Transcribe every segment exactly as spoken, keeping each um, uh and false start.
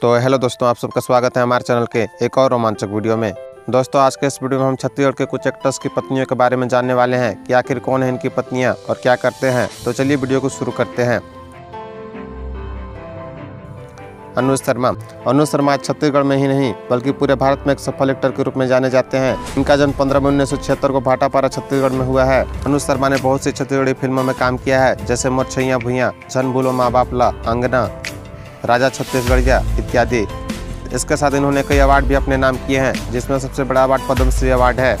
तो हेलो दोस्तों, आप सबका स्वागत है हमारे चैनल के एक और रोमांचक वीडियो में। दोस्तों आज के इस वीडियो में हम छत्तीसगढ़ के कुछ एक्टर्स की पत्नियों के बारे में जानने वाले हैं कि आखिर कौन है इनकी पत्नियां और क्या करते हैं। तो चलिए वीडियो को शुरू करते हैं। अनुज शर्मा। अनुज शर्मा आज छत्तीसगढ़ में ही नहीं बल्कि पूरे भारत में एक सफल एक्टर के रूप में जाने जाते हैं। इनका जन्म पंद्रह मई उन्नीस सौ छिहत्तर को भाटापारा छत्तीसगढ़ में हुआ है। अनुज शर्मा ने बहुत सी छत्तीसगढ़ी फिल्मों में काम किया है, जैसे मोर छैया भुइया, झन भूलो माँ बाप ला, अंगना, राजा छत्तीसगढ़िया इत्यादि। इसके साथ इन्होंने कई अवार्ड भी अपने नाम किए हैं, जिसमें सबसे बड़ा अवार्ड पद्मश्री अवार्ड है।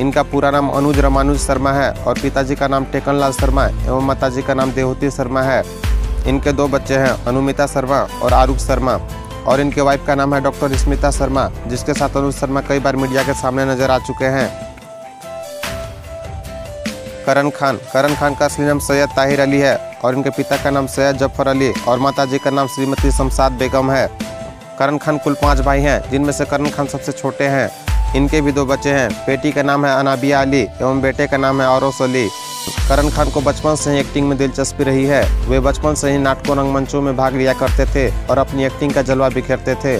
इनका पूरा नाम अनुज रामानुज शर्मा है और पिताजी का नाम टेकनलाल शर्मा एवं माताजी का नाम देवहूति शर्मा है। इनके दो बच्चे हैं, अनुमिता शर्मा और आरुष शर्मा, और इनके वाइफ का नाम है डॉक्टर स्मिता शर्मा, जिसके साथ अनुज शर्मा कई बार मीडिया के सामने नजर आ चुके हैं। करण खान। करण खान का असली नाम सैयद ताहिर अली है और इनके पिता का नाम सैयद जफर अली और माताजी का नाम श्रीमती शमशाद बेगम है। करण खान कुल पाँच भाई हैं, जिनमें से करण खान सबसे छोटे हैं। इनके भी दो बच्चे हैं, बेटी का नाम है अनाबिया अली एवं बेटे का नाम है औरोस अली। करण खान को बचपन से ही एक्टिंग में दिलचस्पी रही है। वे बचपन से ही नाटकों रंगमंचों में भाग लिया करते थे और अपनी एक्टिंग का जलवा बिखेरते थे।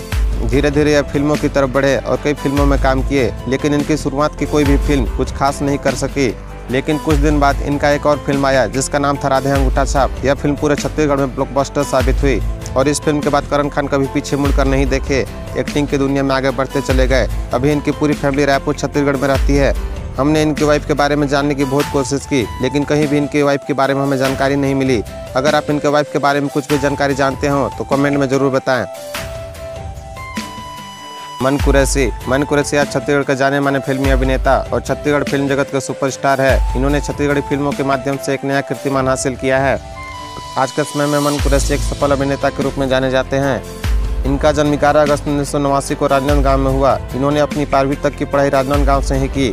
धीरे धीरे यह फिल्मों की तरफ बढ़े और कई फिल्मों में काम किए, लेकिन इनकी शुरुआत की कोई भी फिल्म कुछ खास नहीं कर सकी। लेकिन कुछ दिन बाद इनका एक और फिल्म आया, जिसका नाम था राधे अंगूठा छाप। यह फिल्म पूरे छत्तीसगढ़ में ब्लॉकबस्टर साबित हुई और इस फिल्म के बाद करण खान कभी पीछे मुड़कर नहीं देखे, एक्टिंग की दुनिया में आगे बढ़ते चले गए। अभी इनकी पूरी फैमिली रायपुर छत्तीसगढ़ में रहती है। हमने इनकी वाइफ के बारे में जानने की बहुत कोशिश की, लेकिन कहीं भी इनकी वाइफ के बारे में हमें जानकारी नहीं मिली। अगर आप इनके वाइफ के बारे में कुछ भी जानकारी जानते हो तो कमेंट में ज़रूर बताएं। मन कुरैसी। मन कुरैसी आज छत्तीसगढ़ के जाने माने फिल्मी अभिनेता और छत्तीसगढ़ फिल्म जगत के सुपरस्टार है। इन्होंने छत्तीसगढ़ी फिल्मों के माध्यम से एक नया कीर्तिमान हासिल किया है। आज के समय में मन कुरैसी एक सफल अभिनेता के रूप में जाने जाते हैं। इनका जन्म ग्यारह अगस्त उन्नीस सौ नवासी को राजनांदगांव गाँव में हुआ। इन्होंने अपनी बारहवीं तक की पढ़ाई राजनांदगांव से ही की।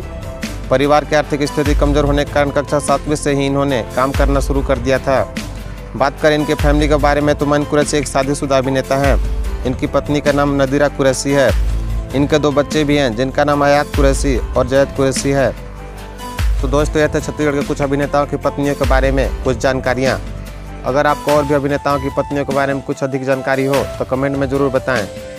परिवार की आर्थिक स्थिति कमजोर होने के कारण कक्षा सातवीं से ही इन्होंने काम करना शुरू कर दिया था। बात करें इनके फैमिली के बारे में तो मन कुरैसी एक शादीशुदा अभिनेता हैं। इनकी पत्नी का नाम नदीरा कुरैसी है। इनके दो बच्चे भी हैं, जिनका नाम आयात कुरैसी और जयत कुरैसी है। तो दोस्तों यह थे छत्तीसगढ़ के कुछ अभिनेताओं की पत्नियों के बारे में कुछ जानकारियाँ। अगर आपको और भी अभिनेताओं की पत्नियों के बारे में कुछ अधिक जानकारी हो तो कमेंट में ज़रूर बताएँ।